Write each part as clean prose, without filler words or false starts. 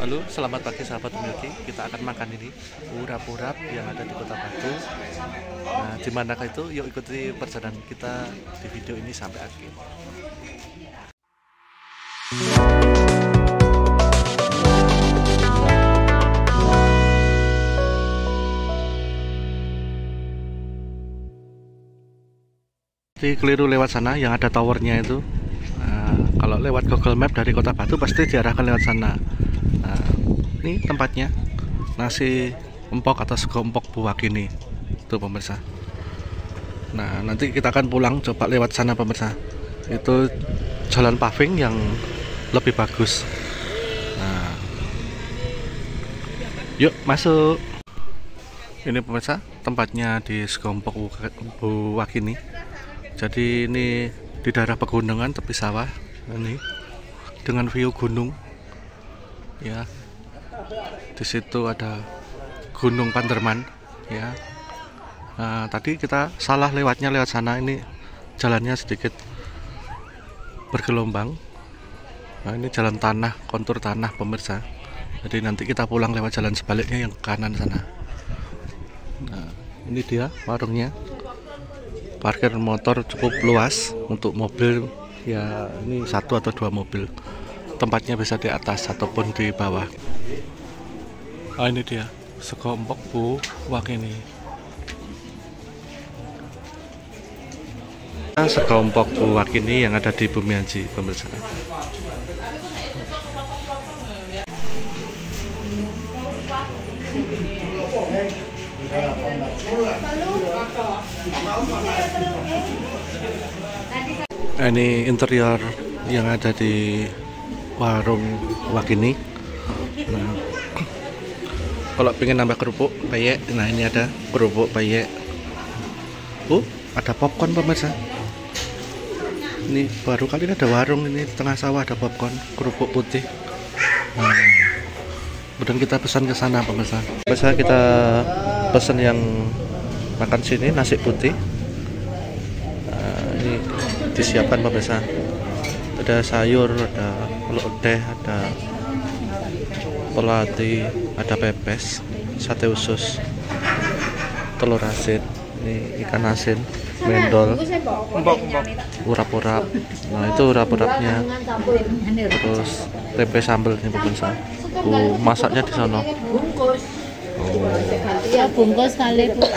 Halo, selamat pagi sahabat Om Yogiee. Kita akan makan ini urap-urap yang ada di Kota Batu. Nah, di manakah itu? Yuk ikuti perjalanan kita di video ini sampai akhir. Jadi keliru lewat sana yang ada towernya itu. Kalau lewat Google Map dari Kota Batu pasti diarahkan lewat sana. Nah, ini tempatnya nasi empok atau sego empog Bu Wakini itu pemirsa. Nah, nanti kita akan pulang coba lewat sana pemirsa. Itu jalan paving yang lebih bagus. Nah, yuk masuk. Ini pemirsa tempatnya di sego empog Bu Wakini. Jadi ini di daerah pegunungan tepi sawah ini dengan view gunung ya. Di situ ada Gunung Panderman ya. Nah, tadi kita salah lewatnya lewat sana, ini jalannya sedikit bergelombang. Nah, ini jalan tanah, kontur tanah pemirsa. Jadi nanti kita pulang lewat jalan sebaliknya yang ke kanan sana. Nah, ini dia warungnya. Parkir motor cukup luas untuk mobil ya, ini satu atau dua mobil, tempatnya bisa di atas ataupun di bawah. Oh, ini dia sego empog Bu Wakini. Sego empog Bu Wakini yang ada di Bumianji pemirsa. Ini interior yang ada di warung Wakini. Nah, kalau pengen nambah kerupuk peyek, nah ini ada kerupuk peyek. Ada popcorn pemirsa. Ini baru kali ini ada warung ini, tengah sawah ada popcorn, kerupuk putih. Nah, kemudian kita pesan ke sana pemirsa. Biasa kita pesan yang makan sini nasi putih. Ini disiapkan pemirsa, ada sayur, ada lodeh, ada pelati, ada pepes, sate usus, telur asin, ini ikan asin, mendol, urap-urap. Nah, itu urap-urapnya, terus tempe sambel ini pemirsa. Masaknya di sana. Ya, bungkus kali Bu.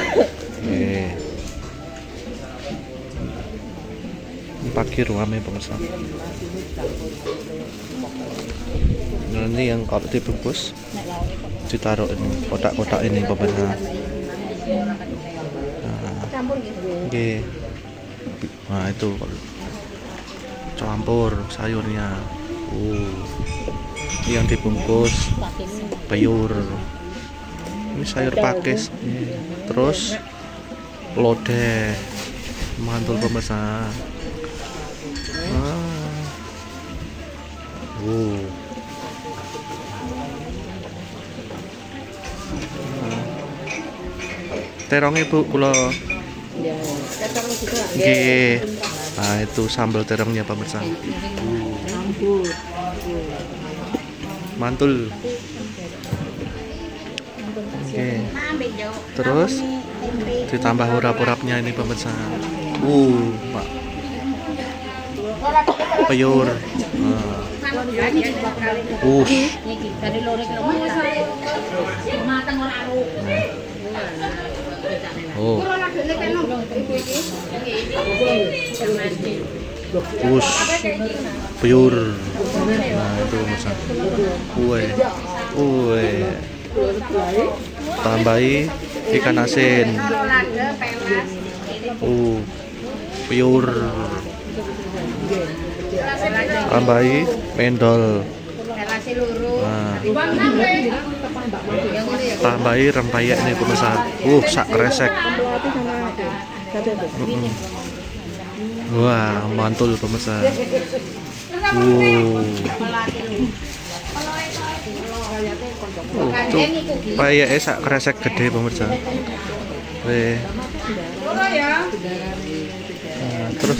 Pagi ruame pemirsa. Nah, ini yang kalau dibungkus ditaruh ini kotak-kotak ini pemirsa. Nah, itu campur sayurnya. Yang dibungkus peyur. Ini sayur pakis, terus lodeh, mantul pemirsa. Terongnya Bu, kula. Nah, itu sambal terongnya pemirsa. Mantul. Terus ditambah urap-urapnya ini pemirsa. Pak. Peyur. Peyur. Nah, itu pemirsa. Tambahi ikan asin, piyur, tambahi mendol, tambahi rempeyek nih pemirsa. Sak kresek. Wah, mantul pemirsa. Peyek esak kresek gede pemirsa. Terus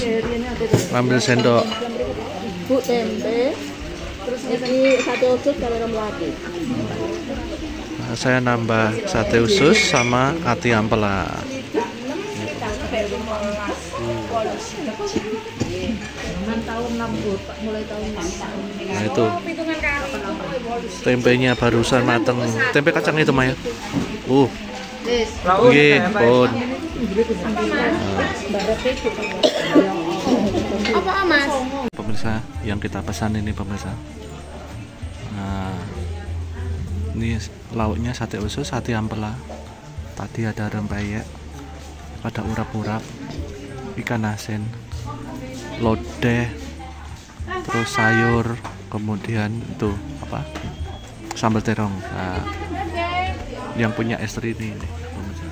ambil sendok. Bu, tempe. Terus ini sate usus kalau orang lagi. Nah, saya nambah sate usus sama ati ampela. Nah itu tempenya barusan mateng. Tempe kacang itu Maya. Nggih, pun. Apa Mas? Pemirsa, yang kita pesan ini pemirsa. Nah, ini lauknya sate usus, sate ampela. Tadi ada rempeyek, ada urap-urap, ikan asin, lodeh, terus sayur, kemudian itu apa? Sambal terong. Nah, yang punya istri ini pemirsa.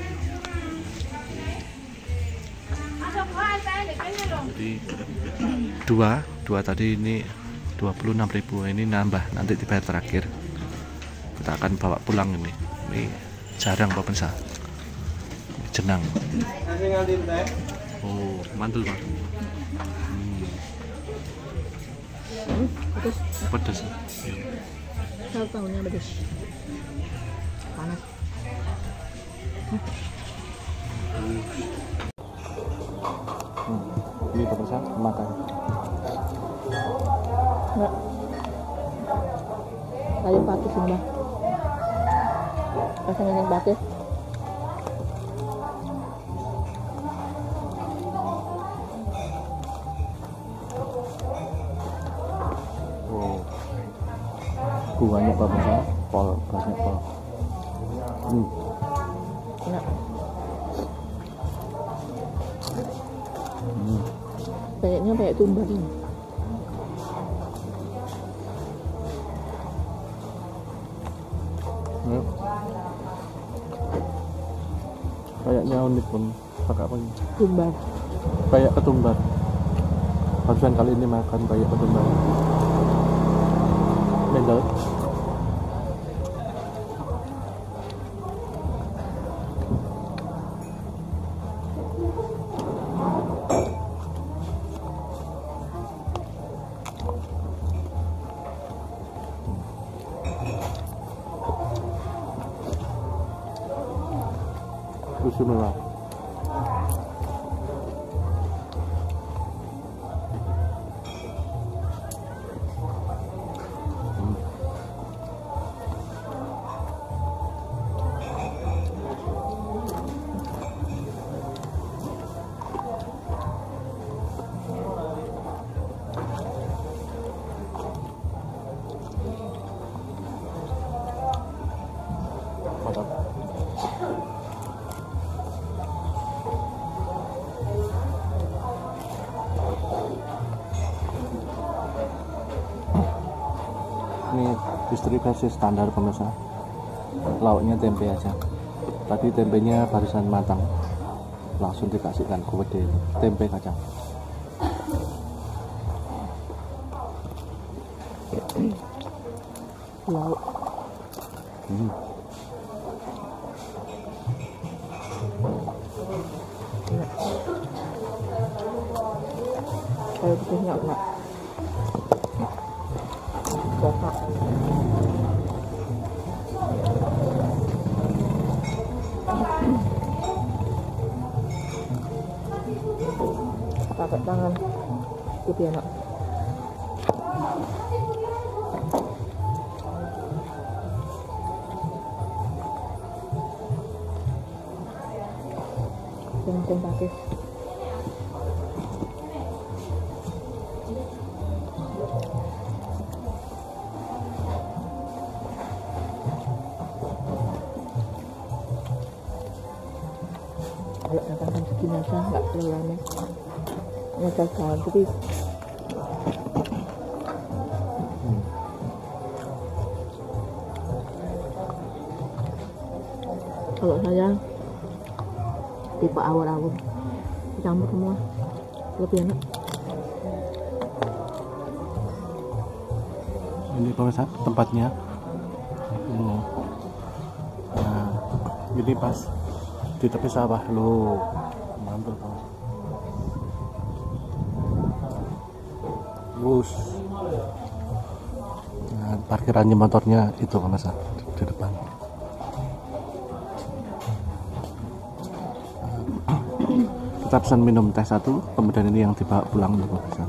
Jadi dua tadi ini 26.000, ini nambah nanti dibayar terakhir. Kita akan bawa pulang ini. Ini jarang pemirsa. Jenang. Oh, mantul Pak. Pedas. Pedas. Ini pemirsa makan. Enggak. Kayak pakis ini. Rasanya yang pakis. Wow. Kuahnya pemirsa, gasnya pol. Enak. Kayaknya kayak tumbang ini. Kayaknya unik pun pakai apa ini? Tumbang. Kayak ketumbar. Barusan kali ini makan kayak ketumbar. Mendel. Bismillah. Istri versi standar pemirsa. Lauknya tempe aja. Tadi tempenya barusan matang. Langsung dikasihkan ke wedel tempe kacang. Lauk. Kayak putihnya enak. Pakai tangan itu enak. Jangan pakai. Kalau makan segini aja nggak perlu aneh. Nggak kawan tapi kalau saya tipe awal-awal campur semua lebih enak. Ini pemirsa tempatnya. Nah, ini pas di tepi sawah lo, mantul kok. Terus parkirannya motornya itu kalau nggak salah di depan. Kita pesan minum teh satu, kemudian ini yang dibawa pulang juga bisa.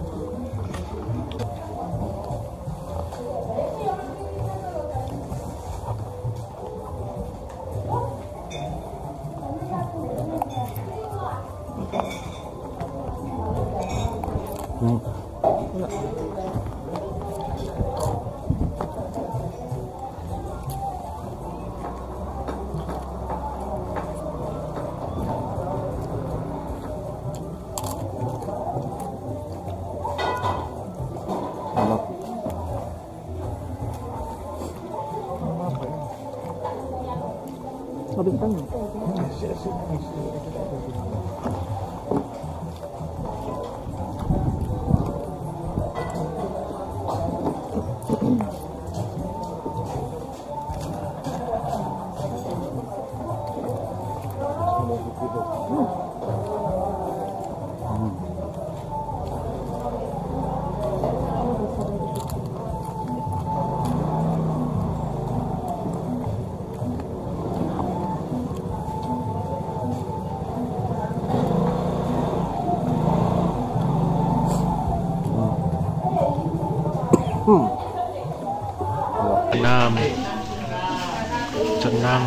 Senang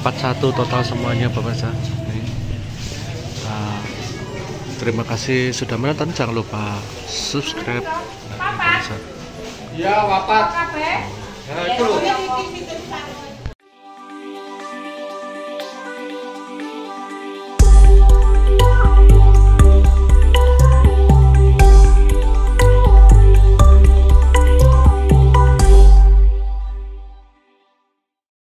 Rp41.000 total semuanya Bapak Sa. Terima kasih sudah menonton, jangan lupa subscribe. Iya Bapak.